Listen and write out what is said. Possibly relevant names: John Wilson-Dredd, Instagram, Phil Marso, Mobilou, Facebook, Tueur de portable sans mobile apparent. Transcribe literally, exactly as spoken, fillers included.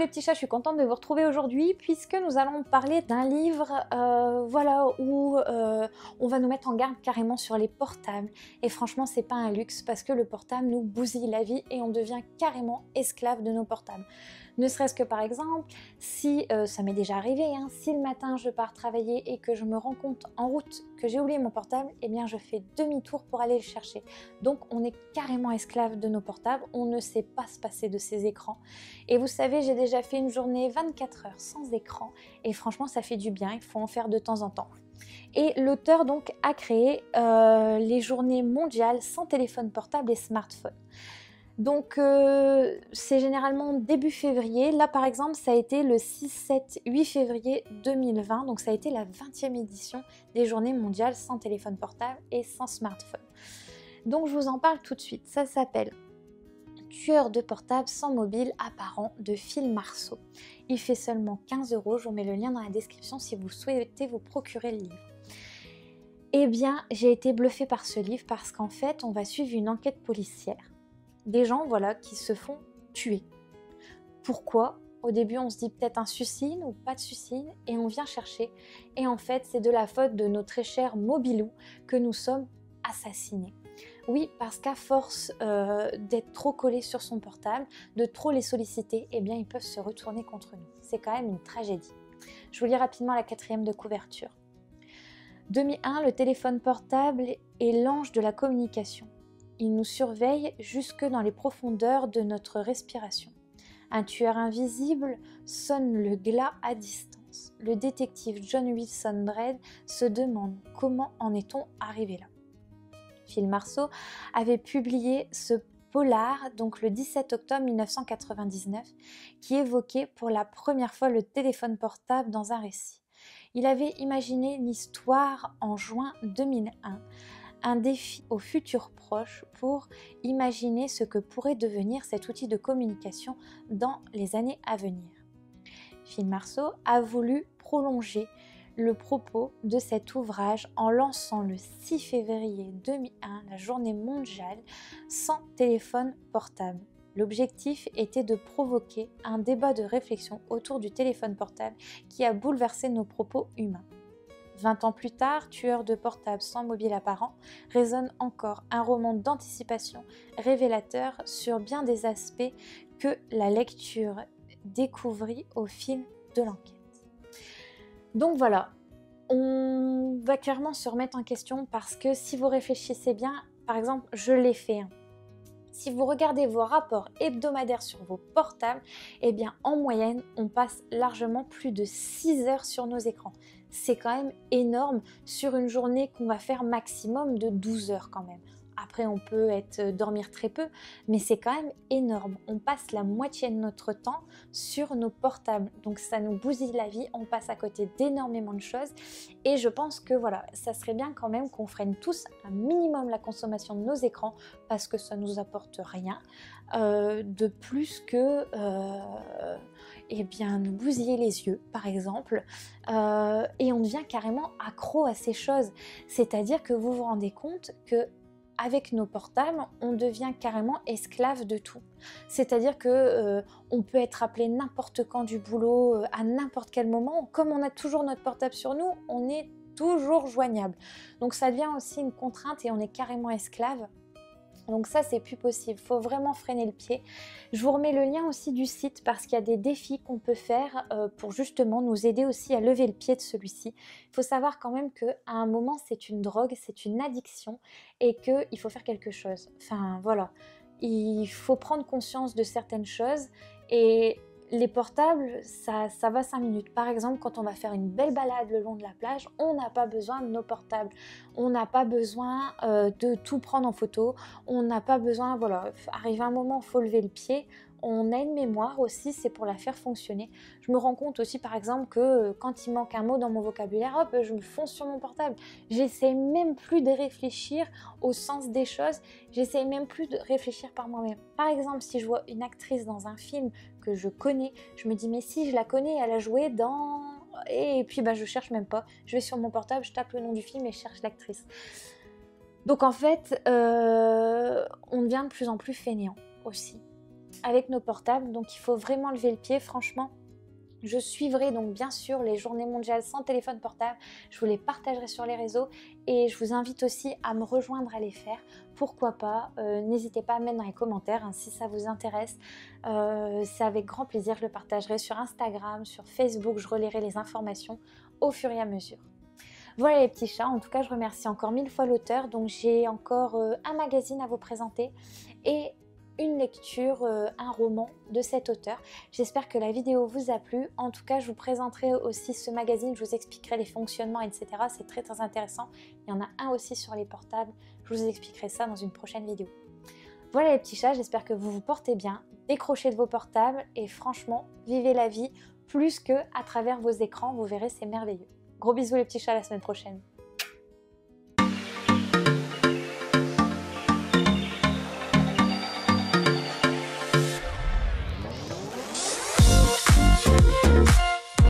les petits chats, je suis contente de vous retrouver aujourd'hui puisque nous allons parler d'un livre euh, voilà, où euh, on va nous mettre en garde carrément sur les portables. Et franchement, c'est pas un luxe parce que le portable nous bousille la vie et on devient carrément esclave de nos portables. Ne serait-ce que par exemple, si euh, ça m'est déjà arrivé, hein, si le matin je pars travailler et que je me rends compte en route que j'ai oublié mon portable, eh bien je fais demi-tour pour aller le chercher. Donc on est carrément esclave de nos portables, on ne sait pas se passer de ces écrans. Et vous savez, j'ai déjà fait une journée vingt-quatre heures sans écran et franchement ça fait du bien, il faut en faire de temps en temps. Et l'auteur donc a créé euh, les journées mondiales sans téléphone portable et smartphone. Donc euh, c'est généralement début février, là par exemple ça a été le six, sept, huit février deux mille vingt, donc ça a été la vingtième édition des journées mondiales sans téléphone portable et sans smartphone. Donc je vous en parle tout de suite, ça s'appelle Tueur de portable sans mobile apparent de Phil Marso. Il fait seulement quinze euros, je vous mets le lien dans la description si vous souhaitez vous procurer le livre. Eh bien j'ai été bluffée par ce livre parce qu'en fait on va suivre une enquête policière. Des gens, voilà, qui se font tuer. Pourquoi? Au début, on se dit peut-être un suicide ou pas de suicide, et on vient chercher. Et en fait, c'est de la faute de notre très cher Mobilou que nous sommes assassinés. Oui, parce qu'à force euh, d'être trop collés sur son portable, de trop les solliciter, eh bien, ils peuvent se retourner contre nous. C'est quand même une tragédie. Je vous lis rapidement la quatrième de couverture. deux mille un, le téléphone portable est l'ange de la communication. Il nous surveille jusque dans les profondeurs de notre respiration. Un tueur invisible sonne le glas à distance. Le détective John Wilson-Dredd se demande comment en est-on arrivé là. Phil Marso avait publié ce polar donc le dix-sept octobre mille neuf cent quatre-vingt-dix-neuf qui évoquait pour la première fois le téléphone portable dans un récit. Il avait imaginé l'histoire en juin deux mille un. Un défi aux futurs proches pour imaginer ce que pourrait devenir cet outil de communication dans les années à venir. Phil Marso a voulu prolonger le propos de cet ouvrage en lançant le six février deux mille un la journée mondiale sans téléphone portable. L'objectif était de provoquer un débat de réflexion autour du téléphone portable qui a bouleversé nos propos humains. vingt ans plus tard, Tueur de portable sans mobile apparent résonne encore un roman d'anticipation révélateur sur bien des aspects que la lecture découvrit au fil de l'enquête. Donc voilà, on va clairement se remettre en question parce que si vous réfléchissez bien, par exemple, je l'ai fait. Hein. Si vous regardez vos rapports hebdomadaires sur vos portables, eh bien en moyenne, on passe largement plus de six heures sur nos écrans. C'est quand même énorme sur une journée qu'on va faire maximum de douze heures quand même. Après, on peut être, dormir très peu, mais c'est quand même énorme. On passe la moitié de notre temps sur nos portables. Donc ça nous bousille la vie, on passe à côté d'énormément de choses. Et je pense que voilà, ça serait bien quand même qu'on freine tous un minimum la consommation de nos écrans parce que ça ne nous apporte rien euh, de plus que... Euh, eh bien, nous bousiller les yeux, par exemple, euh, et on devient carrément accro à ces choses. C'est-à-dire que vous vous rendez compte que avec nos portables, on devient carrément esclave de tout. C'est-à-dire que euh, on peut être appelé n'importe quand du boulot, euh, à n'importe quel moment. Comme on a toujours notre portable sur nous, on est toujours joignable. Donc ça devient aussi une contrainte et on est carrément esclave. Donc ça, c'est plus possible, il faut vraiment freiner le pied. Je vous remets le lien aussi du site parce qu'il y a des défis qu'on peut faire pour justement nous aider aussi à lever le pied de celui-ci. Il faut savoir quand même qu'à un moment, c'est une drogue, c'est une addiction et qu'il faut faire quelque chose. Enfin voilà, il faut prendre conscience de certaines choses et... Les portables, ça, ça va cinq minutes. Par exemple, quand on va faire une belle balade le long de la plage, on n'a pas besoin de nos portables. On n'a pas besoin euh, de tout prendre en photo. On n'a pas besoin, voilà, arrive un moment, il faut lever le pied. On a une mémoire aussi, c'est pour la faire fonctionner. Je me rends compte aussi, par exemple, que euh, quand il manque un mot dans mon vocabulaire, hop, je me fonce sur mon portable. J'essaie même plus de réfléchir au sens des choses. J'essaie même plus de réfléchir par moi-même. Par exemple, si je vois une actrice dans un film que je connais, je me dis, mais si, je la connais, elle a joué dans... Et puis, bah, je cherche même pas. Je vais sur mon portable, je tape le nom du film et je cherche l'actrice. Donc, en fait, euh, on devient de plus en plus fainéant aussi. avec nos portables, donc il faut vraiment lever le pied, franchement. Je suivrai donc bien sûr les journées mondiales sans téléphone portable, je vous les partagerai sur les réseaux et je vous invite aussi à me rejoindre à les faire, pourquoi pas, euh, n'hésitez pas à mettre dans les commentaires hein, si ça vous intéresse, euh, c'est avec grand plaisir, je le partagerai sur Instagram, sur Facebook, je relayerai les informations au fur et à mesure. Voilà les petits chats, en tout cas je remercie encore mille fois l'auteur, donc j'ai encore euh, un magazine à vous présenter et une lecture, euh, un roman de cet auteur. J'espère que la vidéo vous a plu. En tout cas, je vous présenterai aussi ce magazine, je vous expliquerai les fonctionnements, et cetera. C'est très très intéressant. Il y en a un aussi sur les portables. Je vous expliquerai ça dans une prochaine vidéo. Voilà les petits chats, j'espère que vous vous portez bien. Décrochez de vos portables et franchement, vivez la vie plus que à travers vos écrans. Vous verrez, c'est merveilleux. Gros bisous les petits chats, à la semaine prochaine.